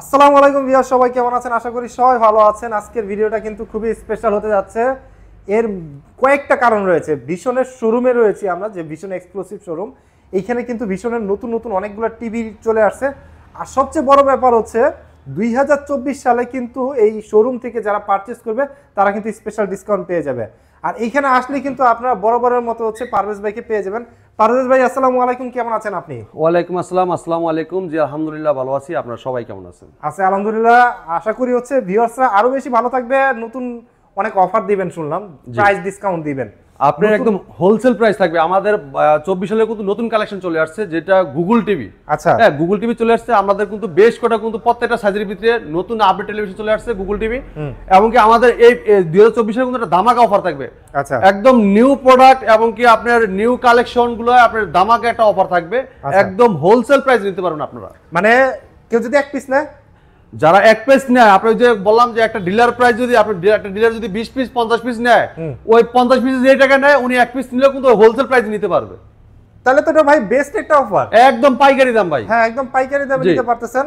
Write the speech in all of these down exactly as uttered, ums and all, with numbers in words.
আসসালামু আলাইকুম ভিউয়ার, সবাই কেমন আছেন? আশা করি সবাই ভালো আছেন। আজকের ভিডিওটা কিন্তু খুবই স্পেশাল হতে যাচ্ছে। এর কয়েকটা কারণ রয়েছে। ভিশনের শোরুমে রয়েছি আমরা, যে ভিশন এক্সক্লুসিভ শোরুম, এইখানে কিন্তু ভিশনের নতুন নতুন অনেকগুলো টিভি চলে আসছে। আর সবচেয়ে বড় ব্যাপার হচ্ছে দুই হাজার চব্বিশ সালে কিন্তু এই শোরুম থেকে যারা পারচেস করবে তারা কিন্তু স্পেশাল ডিসকাউন্ট পেয়ে যাবে। আর এইখানে আসলে কিন্তু আপনারা বরাবরের মতো হচ্ছে পারভেজ ভাইকে পেয়ে যাবেন। পারভেজ ভাই, আসসালামু আলাইকুম, কেমন আছেন আপনি? ওয়ালাইকুম আসসালাম, আসসালামু আলাইকুম। জি আলহামদুলিল্লাহ ভালো আছি, আপনারা সবাই কেমন আছেন? আছে আলহামদুলিল্লাহ। আশা করি হচ্ছে ভিউয়ার্সরা আরো বেশি ভালো থাকবে। নতুন অনেক অফার দিবেন শুনলাম, প্রাইস ডিসকাউন্ট দিবেন আপনার, একদম হোলসেল প্রাইস থাকবে। আমাদের চব্বিশ সালে কিন্তু নতুন কালেকশন চলে আসছে, যেটা গুগল টিভি। আচ্ছা, হ্যাঁ গুগল টিভি চলে আসছে। আমাদের কিন্তু বেশ কটা কিন্তু প্রত্যেকটা সাইজের ভিতরে নতুন আপডেট টেলিভিশন চলে আসছে গুগল টিভি। এবং কি আমাদের এই দুই হাজার চব্বিশ সালে কিন্তু একটা ধামাকা অফার থাকবে। আচ্ছা, একদম নিউ প্রোডাক্ট এবং কি আপনার নিউ কালেকশন গুলো আপনার ধামাকা একটা অফার থাকবে, একদম হোলসেল প্রাইস নিতে পারবেন আপনারা। মানে কেউ যদি এক পিস না, যারা এক পিস নেয়, আপনি যে বললাম যে একটা ডিলার প্রাইস, যদি আপনি একটা ডিলার যদি বিশ পিস পঞ্চাশ পিস নেয়, ওই পঞ্চাশ পিস যে টাকা নেয় উনি এক পিস নিলে কিন্তু হোলসেল প্রাইস নিতে পারবে। তাহলে তো এটা ভাই বেস্ট একটা অফার, একদম পাইকারি দাম ভাই। হ্যাঁ একদম পাইকারি দামে নিতে পারতেছেন।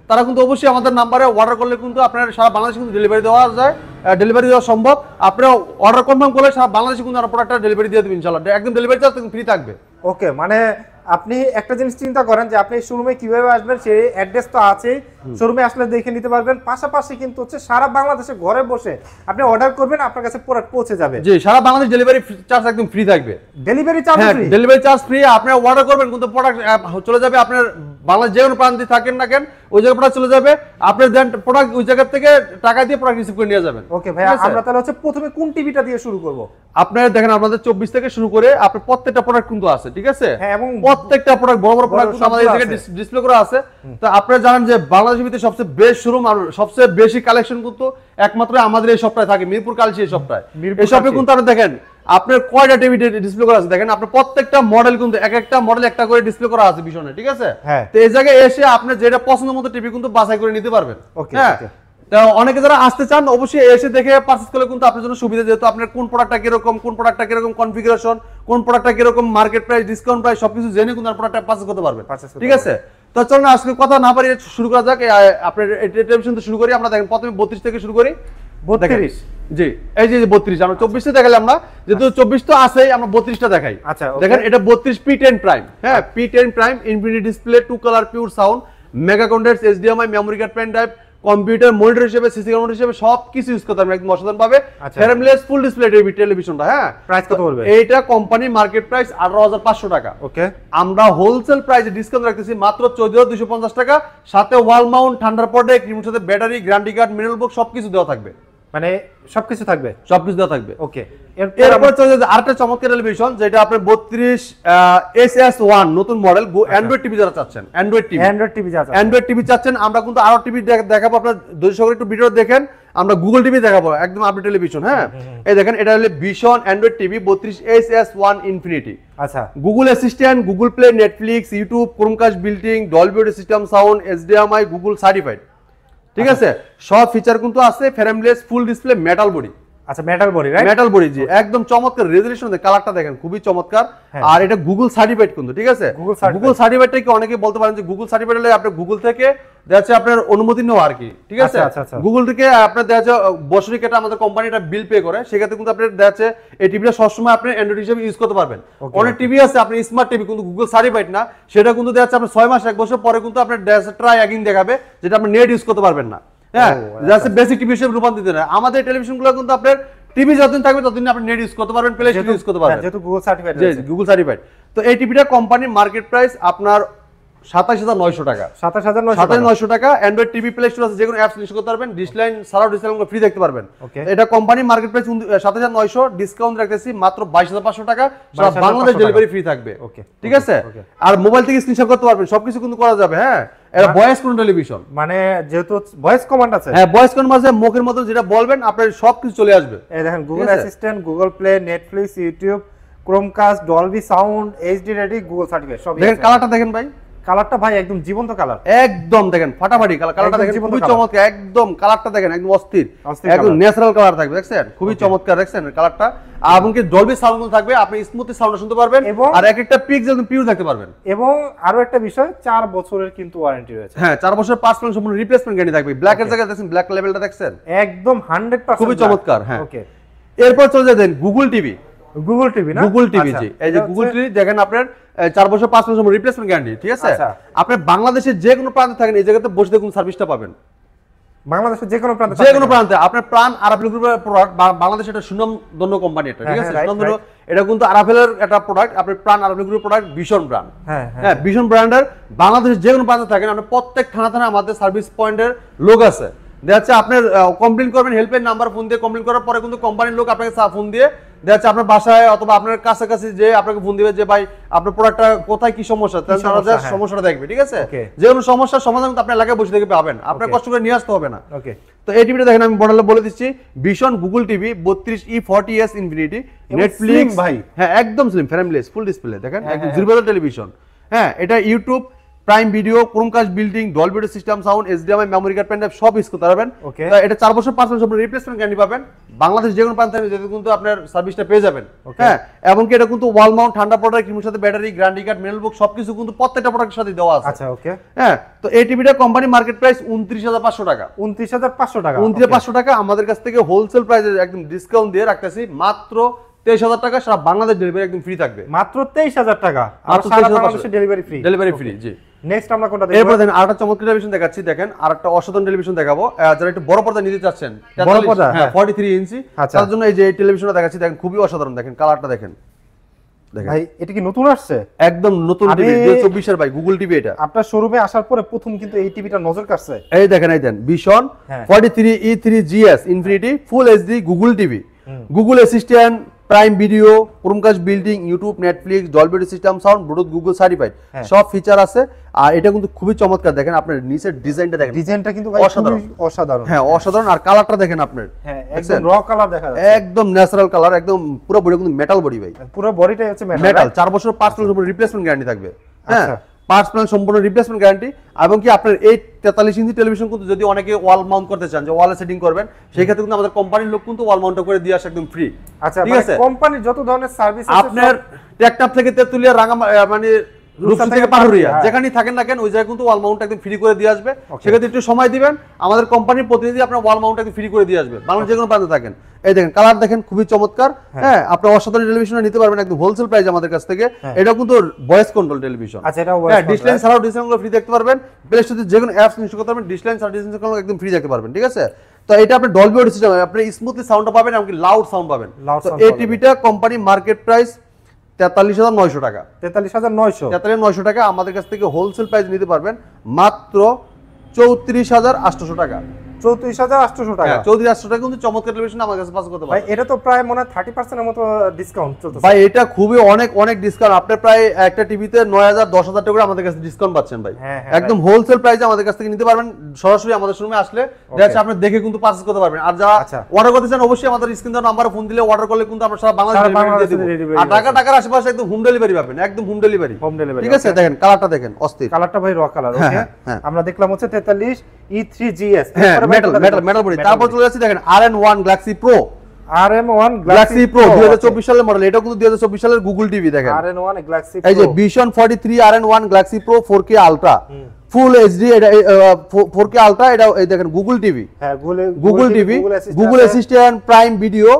তারা কিন্তু অবশ্যই আমাদের নাম্বারে অর্ডার করলে কিন্তু আপনার সারা বাংলাদেশে কিন্তু ডেলিভারি দেওয়া যায়, ডেলিভারি দেওয়া সম্ভব। আপনারা অর্ডার কনফার্ম করলে সারা বাংলাদেশে কিন্তু আপনার প্রোডাক্টটা ডেলিভারি দিয়ে দেবেন ইনশাআল্লাহ, একদম ডেলিভারি চার্জ ফ্রি থাকবে। ওকে, মানে আপনি একটা জিনিস চিন্তা করেন যে আপনি শোরুমে কিভাবে আসবেন, সেই অ্যাড্রেস তো আছেই, শোরুমে আসলে দেখে নিতে পারবেন। পাশাপাশি কিন্তু হচ্ছে সারা বাংলাদেশে ঘরে বসে আপনি অর্ডার করবেন, আপনার কাছে প্রোডাক্ট পৌঁছে যাবে। জি, সারা বাংলাদেশ ডেলিভারি চার্জ একদম ফ্রি থাকবে। Delivery charge free, delivery charge free. আপনি অর্ডার করবেন কিন্তু প্রোডাক্ট চলে যাবে আপনার বাংলাদেশ যে কোনো প্রান্তে থাকেন না কেন, ওই জায়গায় প্রোডাক্ট চলে যাবে। আপনি দেন প্রোডাক্ট ওই জায়গা থেকে টাকা দিয়ে প্রোডাক্ট রিসিভ করে নিয়ে যাবেন। ওকে ভাই, আমরা তাহলে হচ্ছে প্রথমে কোন টিভিটা দিয়ে শুরু করব? আপনারা দেখেন আমাদের চব্বিশ থেকে শুরু করে আপনার প্রত্যেকটা প্রোডাক্ট কিন্তু আছে, ঠিক আছে? হ্যাঁ, এবং প্রত্যেকটা প্রোডাক্ট বড় বড় প্রোডাক্ট আমাদের এই জায়গায় ডিসপ্লে করা আছে। তো আপনারা জানেন যে বাংলাদেশের ভিতরে সবচেয়ে বেস্ট শোরুম আর সবচেয়ে বেশি কালেকশন কিন্তু একমাত্র আমাদের এই শপটায় থাকে, মিরপুর কালশী এই শপটায়। এই শপে কিন্তু আপনারা দেখেন আপনার কয়টা টিভি ডিসপ্লে করা আছে। দেখেন আপনার প্রত্যেকটা মডেল কিন্তু এক একটা মডেল একটা করে ডিসপ্লে করা আছে ভিশনে, ঠিক আছে? তো এই জায়গায় এসে আপনি যেটা পছন্দ মতো টিভি কিন্তু বাছাই করে নিতে পারবেন। ওকে, অনেকে যারা আসতে চান অবশ্যই এসে দেখে পারচেজ করলে কিন্তু আপনার জন্য সুবিধা, যেহেতু আপনার কোন প্রোডাক্টটা কিরকম, কোন প্রোডাক্টটা কিরকম কনফিগারেশন, কোন প্রোডাক্টটা কিরকম মার্কেট প্রাইস, ডিসকাউন্ট প্রাইস সবকিছু জেনে কিন্তু আপনার প্রোডাক্টটা পারচেজ করতে পারবেন, ঠিক আছে? তো চলুন আজকে কথা না বাড়িয়ে শুরু করা যাক। আপনার টেলিভিশন তো শুরু করি আমরা। দেখেন প্রথমে বত্রিশ থেকে শুরু করি। বত্রিশ, জি এই যে বত্রিশ, আমরা চব্বিশটা দেখালাম না, যেহেতু চব্বিশ তো আছে আমরা বত্রিশটা দেখাই। আচ্ছা দেখেন এটা বত্রিশ পি টেন প্রাইম। হ্যাঁ P ten prime, infinity display, two colour pure sound, mega condense, HDMI, memory card, pen drive, computer monitor হিসেবে, সিসি ক্যামেরা হিসেবে সবকিছু ইউজ করতে পারবেন একদম অসাধারণ ভাবে। ফ্রেমলেস ফুল ডিসপ্লে টিভি টেলিভিশনটা। হ্যাঁ প্রাইস কত বলবেন? এইটা কোম্পানি মার্কেট প্রাইস আঠারো হাজার পাঁচশো টাকা। ওকে, আমরা হোলসেল প্রাইসে ডিসকাউন্ট রাখতেছি মাত্র চোদ্দ হাজার দুইশো পঞ্চাশ টাকা। সাথে ওয়াল মাউন্ট, ঠান্ডার পটে, ক্রিমের সাথে battery, guarantee card, mineral box সবকিছু দেওয়া থাকবে। মানে সবকিছু থাকবে, সবকিছু দেওয়া থাকবে। ওকে, এরপর চলে যাচ্ছে আরেকটা চমৎকার টেলিভিশন, যেটা আপনি বত্রিশ এস এস ওয়ান নতুন মডেল, অ্যান্ড্রয়েড টিভি যারা চাচ্ছেন, অ্যান্ড্রয়েড টিভি, অ্যান্ড্রয়েড টিভি যারা অ্যান্ড্রয়েড টিভি চাচ্ছেন, আমরা কিন্তু আরো টিভি দেখাবো। আপনার যদি সকলে একটু ভিডিও দেখেন, আমরা গুগল টিভি দেখাবো একদম আপডেট টেলিভিশন। হ্যাঁ এই দেখেন এটা হলো ভিশন অ্যান্ড্রয়েড টিভি বত্রিশ এস এস ওয়ান ইনফিনিটি। আচ্ছা, Google assistant, Google Play, Netflix, YouTube, Chromecast built in, Dolby system sound, HDMI, Google certified, ঠিক আছে? সব ফিচার কিন্তু আছে। Frameless full display, metal body. আচ্ছা metal body, right metal body, জি একদম চমৎকার রেজোলিউশন। কালারটা দেখেন খুবই চমৎকার। আর এটা গুগল সার্টিফাইড কিন্তু, ঠিক আছে? গুগল সার্টিফাইড কি অনেকে বলতে পারেন যে গুগল সার্টিফাইড হলে আপনি গুগল থেকে দেখাচ্ছে আপনার অনুমতি নেওয়া আর কি, ঠিক আছে? গুগল থেকে আপনার দেখাচ্ছে বছরিক এটা আমাদের কোম্পানি এটা বিল পে করে, সেক্ষেত্রে কিন্তু আপনার দেখাচ্ছে এই টিভিটা সবসময় আপনি অ্যান্ড্রয়েড হিসেবে ইউজ করতে পারবেন। অনেক টিভি আছে আপনি স্মার্ট টিভি কিন্তু গুগল সার্টিফাইড না, সেটা কিন্তু দেখাচ্ছে আপনার ছয় মাস এক বছর পরে কিন্তু আপনার ট্রাই অ্যাগিং দেখাবে, যেটা আপনি নেট ইউজ করতে পারবেন না। হ্যাঁ যাচ্ছে বেসিক টিভি হিসেবে রূপান্তরিত না। আমাদের টেলিভিশনগুলো কিন্তু আপনার টিভি যতদিন থাকবে ততদিন আপনি নেট ইউজ করতে পারবেন, প্লে স্টোর ইউজ করতে পারবেন, যেহেতু গুগল সার্টিফাইড। জি গুগল সার্টিফাইড। তো এই টিভিটা কোম্পানি মার্কেট প্রাইস আপনার সাতাশ হাজার নয়শো টাকা, সাতাশ হাজার নয়শো টাকা। অ্যান্ড্রয়েড টিভি, প্লে স্টোর আছে, যে কোনো অ্যাপস ইউজ করতে পারবেন, ডিসলাইন সারা ডিসলাইন ফ্রি দেখতে পারবেন। এটা কোম্পানি মার্কেট প্রাইস সাতাশ হাজার নয়শো, ডিসকাউন্ট রাখতেছি মাত্র বাইশ হাজার পাঁচশো টাকা। সারা বাংলাদেশ ডেলিভারি ফ্রি থাকবে, ঠিক আছে? আর মোবাইল থেকে স্ক্রিনশট করতে পারবেন, সবকিছু কিন্তু করা যাবে। হ্যাঁ এটা ভয়েস কন্ট্রোল টেলিভিশন মানে যেহেতু ভয়েস কমান্ড আছে হ্যাঁ ভয়েস কমান্ড আছে মুখের মতো যেটা বলবেন আপনার সবকিছু চলে আসবে এই দেখেন Google Assistant, Google Play, Netflix, YouTube, Chromecast, Dolby Sound, H D ready Google certificate সব দেখেন কালারটা দেখেন ভাই কালারটা ভাই একদম জীবন্ত কালার একদম দেখেন ফাটাফাটি কালার কালারটা দেখেন খুবই চমৎকার একদম কালারটা দেখেন একদম অস্থির একদম ন্যাচারাল কালার থাকবে দেখছেন খুবই চমৎকার দেখছেন কালারটা এবং কি ডলবি সাউন্ড থাকবে আপনি স্মুথলি সাউন্ড শুনতে পারবেন আর এক একটা পিক্স একদম পিওর দেখতে পারবেন এবং আরো একটা বিষয় চার বছরের কিন্তু ওয়ারেন্টি রয়েছে হ্যাঁ চার বছরের পাঁচ পার্সেন্ট সম্পূর্ণ রিপ্লেসমেন্ট গ্যারান্টি থাকবে ব্ল্যাক এর জায়গায় দেখেন ব্ল্যাক লেভেলটা দেখছেন একদম একশো পার্সেন্ট খুবই চমৎকার হ্যাঁ ওকে এরপর চলে যাবেন Google T V Google T V না Google T V জি এই যে Google T V দেখেন আপনার চার বছর পাঁচ বছর রিপ্লেসমেন্ট গ্যারান্টি ঠিক আছে আপনি বাংলাদেশে যে কোনো প্রান্তে থাকেন এই জায়গাতে বসে দেখুন সার্ভিসটা পাবেন বাংলাদেশে যে কোনো প্রান্তে যে কোনো প্রান্তে আপনার প্রাণ আরাফেল গ্রুপের প্রোডাক্ট বাংলাদেশে এটা সুনামধন্য কোম্পানি এটা ঠিক আছে সুনামধন্য এটা কিন্তু আরাফেলের একটা প্রোডাক্ট আপনার প্রাণ আরাফেল গ্রুপের প্রোডাক্ট ভিশন ব্র্যান্ড হ্যাঁ হ্যাঁ ভিশন ব্র্যান্ডের বাংলাদেশে যে কোনো প্রান্তে থাকেন আপনি প্রত্যেক থানা থানা আমাদের সার্ভিস পয়েন্টের লোক আছে দেখাচ্ছে আপনার কমপ্লেইন করবেন হেল্পলাইন নাম্বার ফোন দিয়ে কমপ্লেইন করার পরে কিন্তু কোম্পানির লোক আপনাকে ফোন দিয়ে দেখাচ্ছে আপনার বাসায় অথবা আপনার কাছাকাছি যে আপনাকে ফোন দিবে যে ভাই আপনার প্রোডাক্টটা কোথায় কি সমস্যা তাহলে তারা সমস্যাটা দেখবে ঠিক আছে যে কোনো সমস্যার সমাধান কিন্তু আপনি এলাকায় বসে থেকে পাবেন আপনার কষ্ট করে নিয়ে আসতে হবে না ওকে তো এই টিভিটা দেখেন আমি বড়ালে বলে দিচ্ছি ভিশন Google T V বত্রিশ E forty S infinity Netflix ভাই হ্যাঁ একদম স্লিম ফ্রেমলেস ফুল ডিসপ্লে দেখেন একদম জিরো টেলিভিশন হ্যাঁ এটা YouTube Prime Video, Chromecast building, Dolby system sound, H D M I, memory card, pen drive, shop is করতে পারবেন তো এটা চার বছর পাঁচ বছর রিপ্লেসমেন্ট গ্যারান্টি পাবেন বাংলাদেশ যে কোনো প্রান্তে যেতে কিন্তু আপনার সার্ভিসটা পেয়ে যাবেন হ্যাঁ এবং কি এটা কিন্তু ওয়াল মাউন্ট ঠান্ডা প্রোডাক্ট এর সাথে battery guarantee card mineral book সবকিছু কিন্তু প্রত্যেকটা প্রোডাক্টের সাথে দেওয়া আছে আচ্ছা ওকে হ্যাঁ তো এই টিভিটা কোম্পানি মার্কেট প্রাইস উনত্রিশ হাজার পাঁচশো টাকা উনত্রিশ হাজার পাঁচশো টাকা উনত্রিশ হাজার পাঁচশো টাকা আমাদের কাছ থেকে হোলসেল প্রাইসে একদম ডিসকাউন্ট দিয়ে রাখতেছি মাত্র তেইশ হাজার টাকা সারা বাংলাদেশ ডেলিভারি একদম ফ্রি থাকবে মাত্র তেইশ হাজার টাকা আর সারা বাংলাদেশে ডেলিভারি ফ্রি ডেলিভারি ফ্রি জি নেক্সট আমরা কোনটা দেখব এরপর দেখেন আরেকটা চমৎকার টেলিভিশন দেখাচ্ছি দেখেন আরেকটা অসাধারণ টেলিভিশন দেখাবো যারা একটু বড় পর্দা নিতে চাচ্ছেন বড় পর্দা হ্যাঁ তৈতাল্লিশ ইঞ্চি তার জন্য এই যে এই টেলিভিশনটা দেখাচ্ছি দেখেন খুবই অসাধারণ দেখেন কালারটা দেখেন দেখেন ভাই এটা কি নতুন আসছে একদম নতুন টিভি দুই হাজার চব্বিশ এর ভাই Google T V এটা আপনার শোরুমে আসার পরে প্রথম কিন্তু এই টিভিটা নজর কাটছে এই দেখেন এই দেন Vision forty three E three G S infinity full HD Google T V Google Assistant Prime Video, Chromecast building, YouTube, Netflix, Dolby system sound, Bluetooth, Google certified. সব ফিচার আছে আর এটা কিন্তু খুবই চমৎকার দেখেন আপনার নিচের ডিজাইনটা দেখেন ডিজাইনটা কিন্তু ভাই অসাধারণ অসাধারণ হ্যাঁ অসাধারণ আর কালারটা দেখেন আপনার হ্যাঁ একদম র কালার দেখা যাচ্ছে একদম ন্যাচারাল কালার একদম পুরো বডি কিন্তু মেটাল বডি ভাই পুরো বডিটাই হচ্ছে মেটাল মেটাল চার বছর পাঁচ বছর পর রিপ্লেসমেন্ট গ্যারান্টি থাকবে হ্যাঁ পার্টস প্ল্যান সম্পূর্ণ রিপ্লেসমেন্ট গ্যারান্টি এবং কি আপনার এই তেতাল্লিশ ইঞ্চি টেলিভিশন কিন্তু যদি অনেকে ওয়াল মাউন্ট করতে চান যে ওয়ালে সেটিং করবেন সেই ক্ষেত্রে কিন্তু আমাদের কোম্পানির লোক কিন্তু ওয়াল মাউন্ট করে দিয়ে আসে একদম ফ্রি আচ্ছা ঠিক আছে কোম্পানি যত ধরনের সার্ভিস আছে আপনার টেকনাফ থেকে তেতুলিয়া রাঙা মানে রূপসা থেকে পাটুরিয়া যেখানেই থাকেন না কেন ওই জায়গায় কিন্তু ওয়াল মাউন্ট একদম ফ্রি করে দিয়ে আসবে সেক্ষেত্রে একটু সময় দিবেন আমাদের কোম্পানির প্রতিনিধি আপনার ওয়াল মাউন্ট একদম ফ্রি করে দিয়ে আসবে বাংলাদেশ যে কোনো প্রান্তে থাকেন এই দেখেন কালার দেখেন খুবই চমৎকার হ্যাঁ আপনি অসাধারণ টেলিভিশনটা নিতে পারবেন একদম হোলসেল প্রাইস আমাদের কাছ থেকে এটা কিন্তু ভয়েস কন্ট্রোল টেলিভিশন আচ্ছা এটা হ্যাঁ ডিসপ্লে ছাড়াও ডিসপ্লেগুলো ফ্রি দেখতে পারবেন প্লে স্টোরে যে কোনো অ্যাপস ইনস্টল করতে পারবেন ডিসপ্লে ছাড়াও ডিসপ্লেগুলো একদম ফ্রি দেখতে পারবেন ঠিক আছে তো এটা আপনি ডলবি সিস্টেম আপনি স্মুথলি সাউন্ডটা পাবেন এবং লাউড সাউন্ড পাবেন তো এই টিভিটা কোম্পানি মার্কেট প্রাইস তেতাল্লিশ হাজার নয়শো টাকা তেতাল্লিশ হাজার নয়শো তেতাল্লিশ হাজার নয়শো টাকা আমাদের কাছ থেকে হোলসেল প্রাইস নিতে পারবেন মাত্র চৌত্রিশ হাজার আটশো টাকা চৌত্রিশ হাজার আটশো টাকা চৌত্রিশ হাজার আটশো টাকা কিন্তু চমৎকার টেলিভিশন আমার কাছে পাস করতে পারবেন ভাই এটা তো প্রায় মনে ত্রিশ পার্সেন্ট এর মতো ডিসকাউন্ট চলছে ভাই এটা খুবই অনেক অনেক ডিসকাউন্ট আপনি প্রায় একটা টিভিতে নয় হাজার দশ হাজার টাকা করে আমাদের কাছে ডিসকাউন্ট পাচ্ছেন ভাই একদম হোলসেল প্রাইসে আমাদের কাছ থেকে নিতে পারবেন সরাসরি আমাদের শোরুমে আসলে দেখে আপনি দেখে কিন্তু পারচেজ করতে পারবেন আর যারা অর্ডার করতে চান অবশ্যই আমাদের স্ক্রিন দেওয়া নম্বরে ফোন দিলে অর্ডার করলে কিন্তু আমরা সারা বাংলাদেশ ডেলিভারি দিয়ে দেব আর টাকা টাকার আশেপাশে একদম হোম ডেলিভারি পাবেন একদম হোম ডেলিভারি হোম ডেলিভারি ঠিক আছে দেখেন কালারটা দেখেন অস্থির কালারটা ভাই র কালার ওকে আমরা দেখলাম হচ্ছে তেতাল্লিশ E three G S metal metal metal body তারপর চলে যাচ্ছে দেখেন R M one Galaxy Pro R M one Galaxy Pro দুই হাজার চব্বিশ সালের মডেল এটা কিন্তু দুই হাজার চব্বিশ সালের Google T V দেখেন R N one Galaxy Pro এই যে Vision forty three R N one Galaxy Pro four K Ultra Full HD এটা ফোর কে Ultra এটা এই দেখেন Google T V হ্যাঁ Google T V Google Assistant Prime Video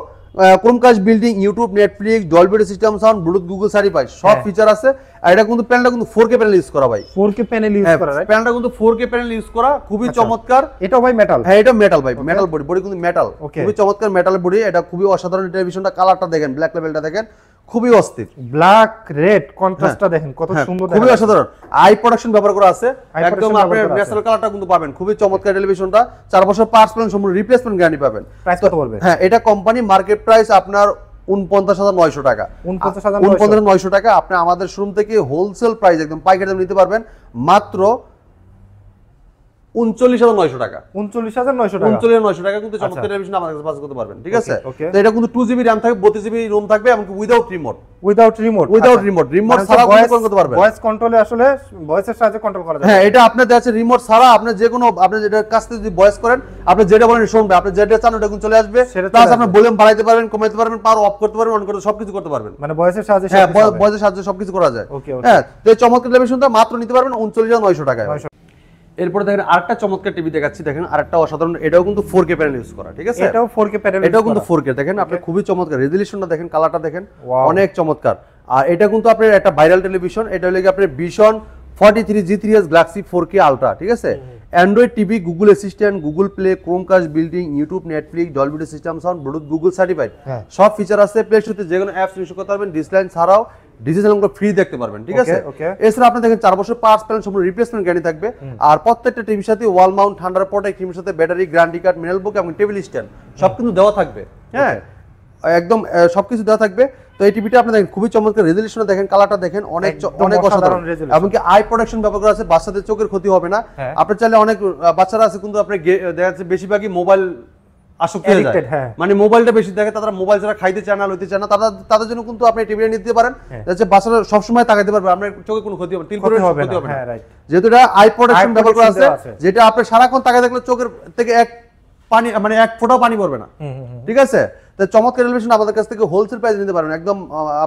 Chromecast building YouTube Netflix Dolby system sound Bluetooth Google certified সব feature আছে আর এটা কিন্তু প্যানেলটা কিন্তু ফোর কে প্যানেল ইউজ করা ভাই ফোর কে প্যানেল ইউজ করা রাইট প্যানেলটা কিন্তু ফোর কে প্যানেল ইউজ করা খুবই চমৎকার এটাও ভাই মেটাল হ্যাঁ এটা মেটাল ভাই মেটাল বডি বডি কিন্তু মেটাল খুবই চমৎকার মেটাল বডি এটা খুবই অসাধারণ টেলিভিশনটা কালারটা দেখেন ব্ল্যাক লেভেলটা দেখেন খুবই অস্থির ব্ল্যাক রেড কন্ট্রাস্টটা দেখেন কত সুন্দর খুবই অসাধারণ আই প্রোডাকশন ব্যবহার করা আছে একদম আপনি ন্যাচারাল কালারটা কিন্তু পাবেন খুবই চমৎকার টেলিভিশনটা চার বছর পাঁচ পার্সেন্ট সম্পূর্ণ রিপ্লেসমেন্ট গ্যারান্টি পাবেন প্রাইস কত বলবেন হ্যাঁ এটা কোম্পানি মার্কেট প্রাইস আপনার উনপঞ্চাশ হাজার নয়শো টাকা উনপঞ্চাশ হাজার নয়শো টাকা আপনি আমাদের শোরুম থেকে হোলসেল প্রাইস একদম পাইকারি দামে নিতে পারবেন মাত্র উনচল্লিশ হাজার নয়শো টাকা উনচল্লিশ হাজার নয়শো টাকা উনচল্লিশ হাজার নয়শো টাকা কিন্তু চমৎকার টেলিভিশন আমার কাছে পাস করতে পারবেন, ঠিক আছে? তো এটা কিন্তু টু জিবি RAM থাকবে, বত্রিশ জিবি ROM থাকবে, এমনকি without remote without remote without remote remote ছাড়া কন্ট্রোল করতে পারবেন। ভয়েস কন্ট্রোলে আসলে ভয়েসের সাহায্যে কন্ট্রোল করা যায়। হ্যাঁ, এটা আপনার কাছে রিমোট ছাড়া আপনি যে কোনো আপনি যেটা কাজতে যদি ভয়েস করেন, আপনি যেটা বলেন শুনবে, আপনি যেটা চান ওটা কিন্তু চলে আসবে। প্লাস আপনি ভলিউম বাড়াইতে পারবেন, কমাইতে পারবেন, পাওয়ার অফ করতে পারবেন, অন করতে সবকিছু করতে পারবেন, মানে ভয়েসের সাহায্যে। হ্যাঁ, ভয়েসের সাহায্যে সবকিছু করা যায়। হ্যাঁ, তো এই চমৎকার টেলিভিশনটা মাত্র নিতে পারবেন উনচল্লিশ হাজার নয়শো টাকায়। এরপরে দেখেন আরেকটা চমৎকার টিভি দেখাচ্ছি, দেখেন আরেকটা অসাধারণ, এটাও কিন্তু ফোর কে প্যানেল ইউজ করা, ঠিক আছে? এটাও ফোর কে প্যানেল, এটাও কিন্তু ফোর কে। দেখেন আপনি খুবই চমৎকার, রেজোলিউশনটা দেখেন, কালারটা দেখেন, অনেক চমৎকার। আর এটা কিন্তু আপনার একটা ভাইরাল টেলিভিশন, এটা হলো আপনার Vision forty three G three S Galaxy four K ultra, ঠিক আছে? Android TV, Google assistant, Google play, Chromecast building, YouTube, Netflix, Dolby system sound, Bluetooth, Google certified সব ফিচার আছে। প্লে স্টোরে যে কোনো অ্যাপস ইনস্টল করতে পারবেন, ডিসলাইন ছাড়াও ডিজিটাল ফ্রি দেখতে পারবেন, ঠিক আছে? এছাড়া আপনি দেখেন চার বছর পাঁচ প্যানেল সম্পূর্ণ রিপ্লেসমেন্ট গ্যারান্টি থাকবে। আর প্রত্যেকটা টিভির সাথে ওয়াল মাউন্ট, ঠান্ডার প্রোটেক্ট, টিভির সাথে battery, guarantee card, mineral book এবং টেবিল স্ট্যান্ড সব কিন্তু দেওয়া থাকবে। হ্যাঁ, একদম সবকিছু দেওয়া থাকবে। তো এই টিভিটা আপনি দেখেন খুবই চমৎকার, রেজোলিউশন দেখেন, কালারটা দেখেন, অনেক অনেক অসাধারণ। এমনকি আই প্রোটেকশন ব্যবহার করা আছে, বাচ্চাদের চোখের ক্ষতি হবে না। আপনার চাইলে অনেক বাচ্চারা আছে কিন্তু আপনি দেখা যাচ্ছে বেশিরভাগই মোবাইল আসক্ত হয়ে যায়, মানে মোবাইলটা বেশি দেখে, তারা মোবাইল ছাড়া খাইতে চায় না, লইতে চায় না, তারা তাদের জন্য কিন্তু আপনি টিভিটা নিতে পারেন। যাতে বাচ্চারা সবসময় তাকাইতে পারবে, আপনার চোখে কোনো ক্ষতি হবে না, তিল করে ক্ষতি হবে না। যেহেতু এটা আই প্রোটেকশন ব্যবহার করা আছে, যেটা আপনি সারাক্ষণ তাকায় থাকলে চোখের থেকে এক পানি মানে এক ফোঁটাও পানি পড়বে না, ঠিক আছে? তো চমৎকার টেলিভিশন আমাদের কাছ থেকে হোলসেল প্রাইস নিতে পারবেন। একদম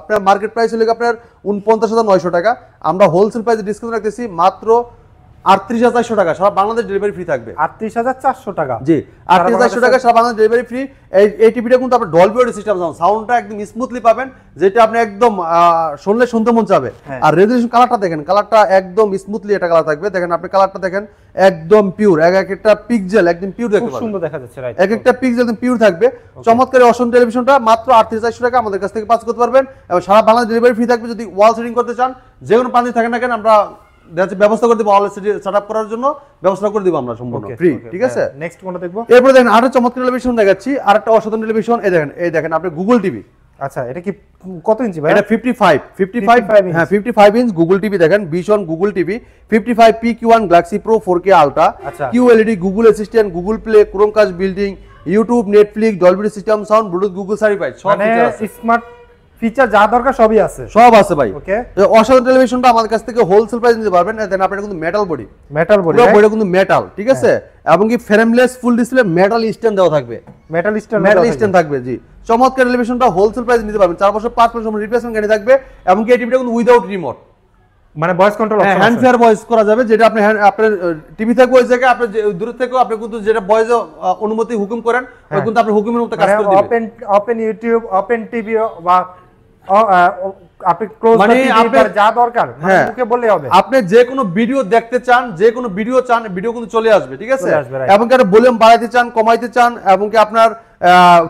আপনার মার্কেট প্রাইস হলে আপনার উনপঞ্চাশ হাজার নয়শো টাকা, আমরা হোলসেল প্রাইসে ডিসকাউন্ট রাখতেছি মাত্র আটত্রিশ হাজার চারশো টাকা, সারা বাংলাদেশ ডেলিভারি ফ্রি থাকবে। আটত্রিশ হাজার চারশো টাকা, জি আটত্রিশ হাজার চারশো টাকা, সারা বাংলাদেশ ডেলিভারি ফ্রি। এই টিভিটা কিন্তু আপনি ডলবি সিস্টেম সাউন্ড, সাউন্ডটা একদম স্মুথলি পাবেন, যেটা আপনি একদম শুনলে শুনতে মন চাবে। আর রেজোলিউশন, কালারটা দেখেন, কালারটা একদম স্মুথলি এটা কালার থাকবে। দেখেন আপনি কালারটা দেখেন, একদম পিওর, এক একটা পিক্সেল একদম পিওর দেখতে পাবেন, সুন্দর দেখা যাচ্ছে, রাইট? এক একটা পিক্সেল একদম পিওর থাকবে। চমৎকার অসাধারণ টেলিভিশনটা মাত্র আটত্রিশ হাজার চারশো টাকা আমাদের কাছ থেকে পাস করতে পারবেন, এবং সারা বাংলাদেশ ডেলিভারি ফ্রি থাকবে। যদি ওয়াল সেটিং করতে চান, যে কোনো প্রান্তে থাকেন না কেন, আমরা ব্যবস্থা করে দেবো, সেট আপ করার জন্য ব্যবস্থা করে দেবো আমরা, সম্পূর্ণ ফ্রি, ঠিক আছে? নেক্সট কোনটা দেখবো? এরপরে দেখেন আরেকটা চমৎকার টেলিভিশন দেখাচ্ছি, আরেকটা অসাধারণ টেলিভিশন। এই দেখেন, এই দেখেন আপনি গুগল টিভি। আচ্ছা, এটা কি কত ইঞ্চি ভাই? এটা পঞ্চাশ, পঞ্চাশ, হ্যাঁ পঞ্চাশ ইঞ্চ গুগল টিভি। দেখেন ভিশন গুগল টিভি পঞ্চাশ P Q one Galaxy pro four K ultra, QLED, Google assistant, Google play, Chromecast building, YouTube, Netflix, Dolby system sound, Bluetooth, Google certified সব স্মার্ট ফিচার যা দরকার সবই আছে, সব আছে ভাই। ওকে, অসাধারণ টেলিভিশনটা আমাদের কাছ থেকে হোলসেল প্রাইস নিতে পারবেন। দেন আপনার কিন্তু মেটাল বডি, মেটাল বডি পুরো কিন্তু মেটাল, ঠিক আছে? এবং কি frameless full display, metal stand দেওয়া থাকবে, মেটাল স্ট্যান্ড, মেটাল স্ট্যান্ড থাকবে, জি। চমৎকার টেলিভিশনটা হোলসেল প্রাইস নিতে পারবেন, চার বছর পাঁচ বছর রিপ্লেসমেন্ট গ্যারান্টি থাকবে। এবং কি এই টিভিটা কিন্তু উইদাউট রিমোট, মানে voice control option, hand free voice করা যাবে, যেটা আপনি আপনার টিভি থেকে ওই জায়গায় আপনি দূর থেকে আপনি কিন্তু যেটা ভয়েস অনুমতি হুকুম করেন, ওই কিন্তু আপনি হুকুমের মতো কাজ করে দিবেন। Open open YouTube, open TV বা আপনি ক্লোজ করে যা দরকার মানে মুখে বললেই হবে। আপনি যে কোনো ভিডিও দেখতে চান, যে কোনো ভিডিও চান, ভিডিও কিন্তু চলে আসবে, ঠিক আছে? এবং কি আপনি ভলিউম বাড়াইতে চান, কমাইতে চান, এবং কি আপনার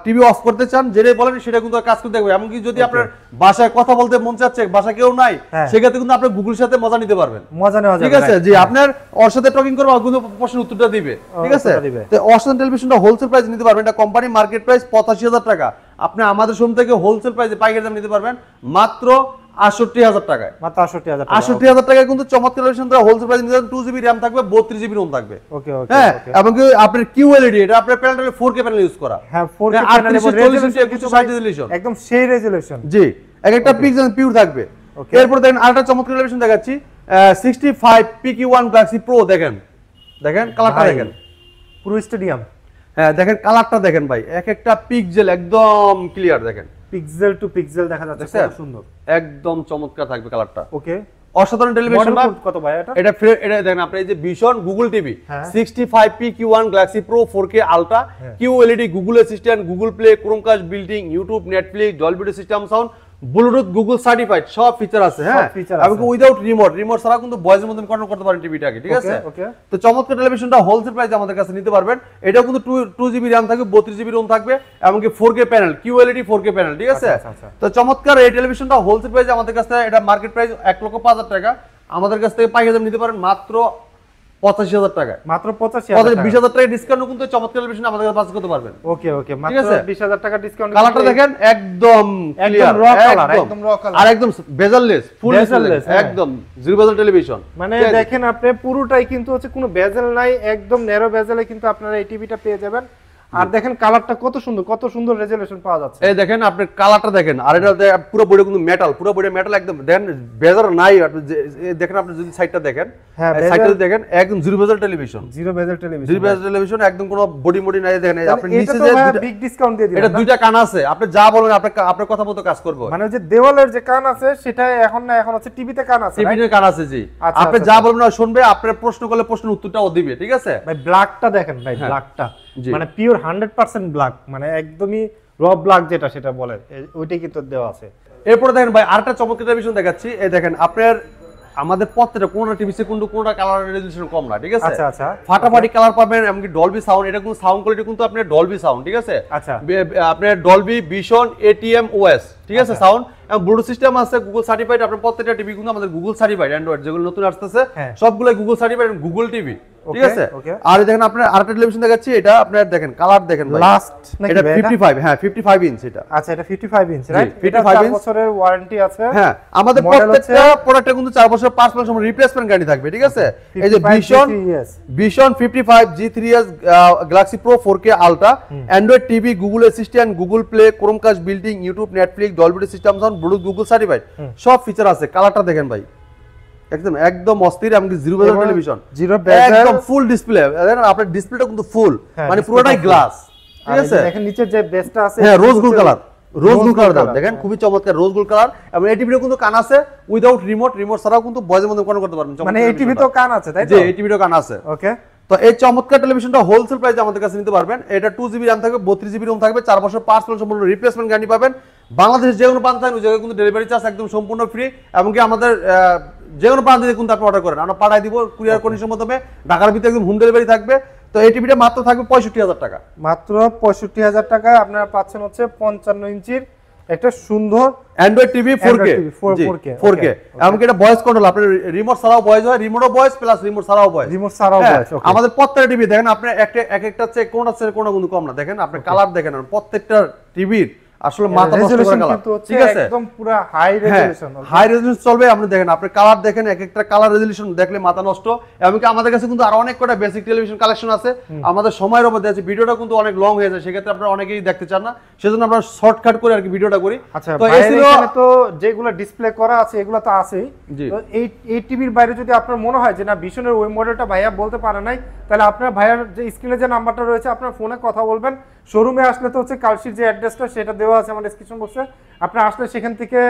টিভি অফ করতে চান, যেটাই বলেন সেটা কিন্তু কাজ করে দেখবে। এমনকি যদি আপনার বাসায় কথা বলতে মন চাচ্ছে, বাসা কেউ নাই, সেক্ষেত্রে কিন্তু আপনি গুগলের সাথে মজা নিতে পারবেন, মজা নেওয়া যাবে, ঠিক আছে? যে আপনার ওর সাথে টকিং করবে, ও কিন্তু প্রশ্নের উত্তরটা দিবে, ঠিক আছে? তো অসাধারণ টেলিভিশনটা হোলসেল প্রাইস নিতে পারবেন, এটা কোম্পানি মার্কেট প্রাইস পঁচাশি হাজার টাকা, আপনি আমাদের শোরুম থেকে হোলসেল প্রাইসে পাইকারি দাম নিতে পারবেন মাত্র আটষট্টি হাজার টাকায়, মাত্র আটষট্টি হাজার টাকায় কিন্তু চমৎকার টেলিভিশন দ্বারা হোলসেল প্রাইস নিতে পারবেন। টু জিবি RAM থাকবে, বত্রিশ জিবি ROM থাকবে, ওকে ওকে। হ্যাঁ, এবং কি আপনার কিউএলইডি, এটা আপনার panel four K panel use করা, হ্যাঁ four K panel, resolution resolution একদম সেই রেজোলিউশন, জি এক একটা পিক্সেল পিওর থাকবে। এরপর দেখেন আরেকটা চমৎকার টেলিভিশন দেখাচ্ছি, sixty five P Q one Galaxy Pro। দেখেন, দেখেন কালারটা দেখেন, পুরো স্টেডিয়াম, হ্যাঁ দেখেন কালারটা দেখেন ভাই, এক একটা পিক্সেল একদম ক্লিয়ার, দেখেন পিক্সেল টু পিক্সেল দেখা যাচ্ছে, খুব সুন্দর, একদম চমৎকার থাকবে কালারটা, ওকে। অসাধারণ টেলিভিশন, কত ভাই এটা? এটা এটা দেখেন আপনি এই যে Vision Google TV sixty five P Q one Galaxy Pro four K Ultra, QLED, Google assistant, Google play, Chromecast building, YouTube, Netflix, Dolby system sound, Bluetooth, Google certified সব ফিচার আছে। হ্যাঁ, এবং উইদাউট রিমোট, রিমোট ছাড়া কিন্তু ভয়েসের মধ্যে control করতে পারেন টিভিটাকে, ঠিক আছে? তো চমৎকার টেলিভিশনটা হোলসেল প্রাইস আমাদের কাছে নিতে পারবেন। এটাও কিন্তু টু জিবি RAM থাকবে, বত্রিশ জিবি ROM থাকবে, এবং কি four K panel, QLED four K panel, ঠিক আছে? তো চমৎকার এই টেলিভিশনটা হোলসেল প্রাইস আমাদের কাছে, এটা মার্কেট প্রাইস এক লক্ষ পাঁচ হাজার টাকা, আমাদের কাছ থেকে পাইকারি দাম নিতে পারেন মাত্র পঁচাশি হাজার টাকা মাত্র পঁচাশি হাজার বিশ হাজার টাকা ডিসকাউন্ট কিন্তু চমৎকার টেলিভিশন আমাদের কাছে পাস করতে পারবেন। ওকে ওকে মাত্র বিশ হাজার টাকা ডিসকাউন্ট। কালারটা দেখেন একদম একদম র কালার, একদম র কালার আর একদম বেজেললেস, ফুল বেজেললেস, একদম জিরো বেজেল টেলিভিশন। মানে দেখেন আপনি পুরোটাই কিন্তু হচ্ছে কোনো বেজেল নাই, একদম ন্যারো বেজেলে কিন্তু আপনারা এই টিভিটা পেয়ে যাবেন। আর দেখেন কালারটা কত সুন্দর, কত সুন্দর রেজোলিউশন পাওয়া যাচ্ছে। এই দেখেন আপনি কালারটা দেখেন, আর এটা পুরো বডি কিন্তু মেটাল, পুরো বডি মেটাল একদম। দেন বেজার নাই, আপনি দেখেন আপনি যদি সাইডটা দেখেন, হ্যাঁ সাইডটা দেখেন একদম zero bezel television, zero bezel television, zero bezel television, একদম কোনো বডি মডি নাই। দেখেন আপনি নিচে যে বিগ ডিসকাউন্ট দিয়ে দিলাম, এটা দুইটা কান আছে, আপনি যা বলবেন আপনি আপনার কথা মতো কাজ করবে। মানে যে দেওয়ালের যে কান আছে সেটা এখন না, এখন হচ্ছে টিভিতে কান আছে, টিভিতে কান আছে জি, আপনি যা বলবেন না শুনবে, আপনার প্রশ্ন করলে প্রশ্নের উত্তরটাও দিবে। ঠিক আছে ভাই, ব্ল্যাকটা দেখেন ভাই, ব্ল্যাকটা মানে পিওর একশো পার্সেন্ট ব্ল্যাক, মানে একদমই র ব্ল্যাক যেটা সেটা বলে, ওইটাই কিন্তু দেওয়া আছে। এরপর দেখেন ভাই আরেকটা চমৎকার টেলিভিশন দেখাচ্ছি। এই দেখেন আপনার আমাদের প্রত্যেকটা কোনটা টিভিতে কোন কোনটা কালার রেজোলিউশন কম না, ঠিক আছে। আচ্ছা আচ্ছা, ফাটাফাটি কালার পাবেন, এমনকি ডলবি সাউন্ড, এটা কোন সাউন্ড কোয়ালিটি কিন্তু আপনার ডলবি সাউন্ড, ঠিক আছে। আচ্ছা আপনার ডলবি ভিশন এটিএম ওএস, ঠিক আছে সাউন্ড, এবং ব্লুটুথ সিস্টেম আছে, গুগল সার্টিফাইড। আপনার প্রত্যেকটা টিভি কিন্তু আমাদের গুগল সার্টিফাইড, অ্যান্ড্রয়েড যেগুলো নতুন আসতেছে সবগুলো গুগল সার্টিফাইড, গুগল টিভি, ঠিক আছে। আর দেখেন আপনার আরেকটা টেলিভিশন দেখাচ্ছি, এটা আপনার দেখেন কালার দেখেন ভাই, লাস্ট এটা পঞ্চাশ, হ্যাঁ পঞ্চাশ ইঞ্চ এটা। আচ্ছা এটা পঞ্চাশ ইঞ্চ রাইট, পঞ্চাশ বছরের ওয়ারেন্টি আছে। হ্যাঁ আমাদের প্রত্যেকটা প্রোডাক্টে কিন্তু চার বছর পাঁচ বছর সময় রিপ্লেসমেন্ট গ্যারান্টি থাকবে, ঠিক আছে। এই যে ভিশন ভিশন পঞ্চাশ G three S, Galaxy pro four K ultra, Android TV, Google assistant, Google play, Chromecast building, YouTube, Netflix, Dolby system, Bluetooth, Google certified, সব ফিচার আছে। কালারটা দেখেন ভাই একদম একদম অস্থির, এমনকি জিরো বেজার টেলিভিশন, জিরো বেজার, একদম ফুল ডিসপ্লে। দেখেন আপনার ডিসপ্লেটা কিন্তু ফুল, মানে পুরোটাই গ্লাস, ঠিক আছে। দেখেন নিচের যে বেসটা আছে, হ্যাঁ rose gold colour, rose gold colour দেখেন খুবই চমৎকার রোজ গোল্ড কালার। এবং এই টিভিটা কিন্তু কান আছে উইদাউট রিমোট, রিমোট ছাড়াও কিন্তু ভয়েসের মধ্যে কন্ট্রোল করতে পারবেন। মানে এই টিভি তো কান আছে, তাই তো? জি এই টিভিটা কান আছে। ওকে, তো এই চমৎকার টেলিভিশনটা হোলসেল প্রাইসে আমাদের কাছে নিতে পারবেন। এটা টু জিবি RAM থাকবে, বত্রিশ জিবি ROM থাকবে, চার বছর পাঁচ বছর সম্পূর্ণ রিপ্লেসমেন্ট গ্যারান্টি পাবেন। বাংলাদেশের যে কোনো প্রান্ত থাকবে, যে কোনো ডেলিভারি চার্জ একদম সম্পূর্ণ ফ্রি, এমনকি আমাদের যে কোনো প্রান্ত থেকে কিন্তু আপনি অর্ডার করেন, আমরা পাঠাই দিব কুরিয়ার কন্ডিশনের মাধ্যমে। ঢাকার ভিতরে একদম হোম ডেলিভারি থাকবে। তো এই টিভিটা মাত্র থাকবে পঁয়ষট্টি হাজার টাকা, মাত্র পঁয়ষট্টি হাজার টাকায় আপনারা পাচ্ছেন হচ্ছে পঞ্চান্ন ইঞ্চির একটা সুন্দর Android TV four K, four K four K, এমনকি এটা ভয়েস কন্ট্রোল, আপনি রিমোট ছাড়াও ভয়েস হয়, রিমোটও ভয়েস প্লাস রিমোট ছাড়াও ভয়েস, রিমোট ছাড়াও ভয়েস। আমাদের প্রত্যেকটা টিভি দেখেন আপনি একটা এক একটা চেক কোনটা চেক কোনটা কিন্তু কম না। দেখেন আপনি কালার দেখেন, প্রত্যেকটা টিভির আসলে মাথা নষ্ট করা কালার, ঠিক আছে, একদম পুরো হাই রেজোলিউশন, হাই রেজোলিউশন চলবে। আপনি দেখেন আপনি কালার দেখেন, এক একটা কালার রেজোলিউশন দেখলে মাথা নষ্ট। এমনকি আমাদের কাছে কিন্তু আরো অনেক কটা বেসিক টেলিভিশন কালেকশন আছে, আমাদের সময়ের অভাবে আছে, ভিডিওটা কিন্তু অনেক লং হয়ে যায়, সেক্ষেত্রে আপনারা অনেকেই দেখতে চান না, সেজন্য আমরা শর্টকাট করে আর কি ভিডিওটা করি। আচ্ছা তো এখানে তো যেগুলো ডিসপ্লে করা আছে এগুলো তো আছেই, তো এই এই টিভির বাইরে যদি আপনার মনে হয় যে না ভিশনের ওই মডেলটা ভাইয়া বলতে পারে নাই, তাহলে আপনার ভাইয়ার যে স্ক্রিনে যে নাম্বারটা রয়েছে আপনার ফোনে কথা বলবেন। শোরুমে আসলে তো হচ্ছে কালশির যে অ্যাড্রেসটা সেটা দেওয়া আছে আমার ডেসক্রিপশন বক্সে, আপনি আসলে সেখান থেকে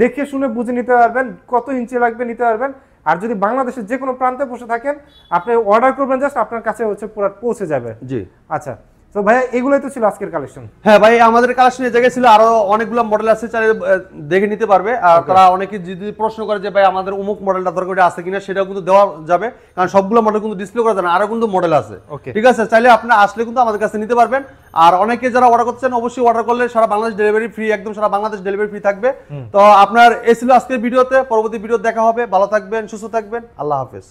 দেখে শুনে বুঝে নিতে পারবেন কত ইঞ্চি লাগবে, নিতে পারবেন। আর যদি বাংলাদেশের যে কোনো প্রান্তে বসে থাকেন আপনি অর্ডার করবেন, জাস্ট আপনার কাছে হচ্ছে পুরো পৌঁছে যাবে। জি আচ্ছা, তো ভাইয়া এগুলোই তো ছিল আজকের কালেকশন। হ্যাঁ ভাই আমাদের কালেকশন এই জায়গায় ছিল, আরো অনেকগুলো মডেল আছে, চাইলে দেখে নিতে পারবে। আর তারা অনেকে যদি প্রশ্ন করে যে ভাই আমাদের অমুক মডেলটা দরকার আছে কিনা, সেটাও কিন্তু দেওয়া যাবে, কারণ সবগুলো মডেল কিন্তু ডিসপ্লে করা যায় না, আরো কিন্তু মডেল আছে, ঠিক আছে। চাইলে আপনি আসলে কিন্তু আমাদের কাছে নিতে পারবেন। আর অনেকে যারা অর্ডার করছেন অবশ্যই অর্ডার করলে সারা বাংলাদেশ ডেলিভারি ফ্রি, একদম সারা বাংলাদেশ ডেলিভারি ফ্রি থাকবে। তো আপনার এই ছিল আজকের ভিডিওতে, পরবর্তী ভিডিও দেখা হবে। ভালো থাকবেন, সুস্থ থাকবেন, আল্লাহ হাফেজ।